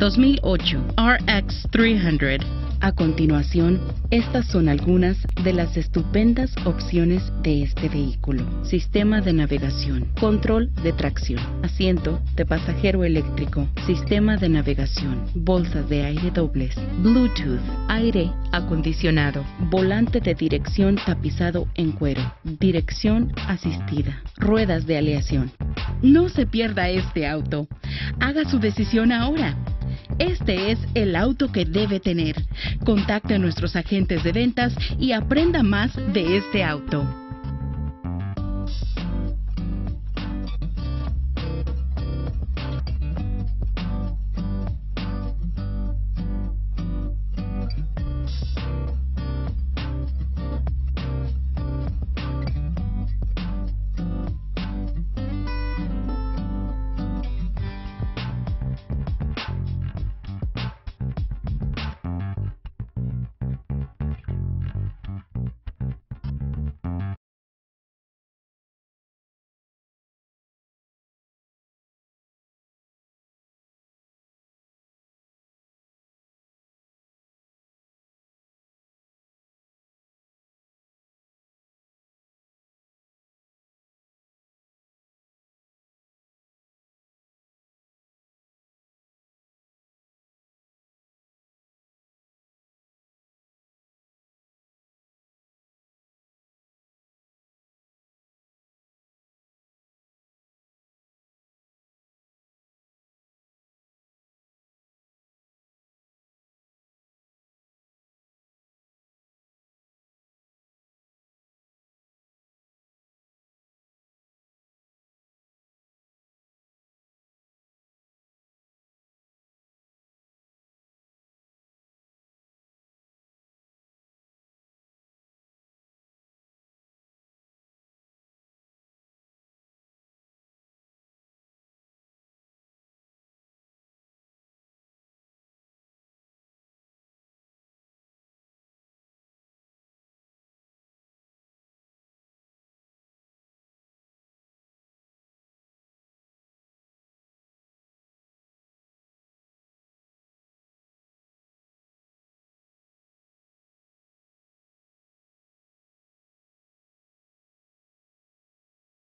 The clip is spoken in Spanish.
2008 RX 300. A continuación, estas son algunas de las estupendas opciones de este vehículo. Sistema de navegación, control de tracción, asiento de pasajero eléctrico, sistema de navegación, bolsas de aire dobles, Bluetooth, aire acondicionado, volante de dirección tapizado en cuero, dirección asistida, ruedas de aleación. No se pierda este auto. Haga su decisión ahora. Este es el auto que debe tener. Contacte a nuestros agentes de ventas y aprenda más de este auto.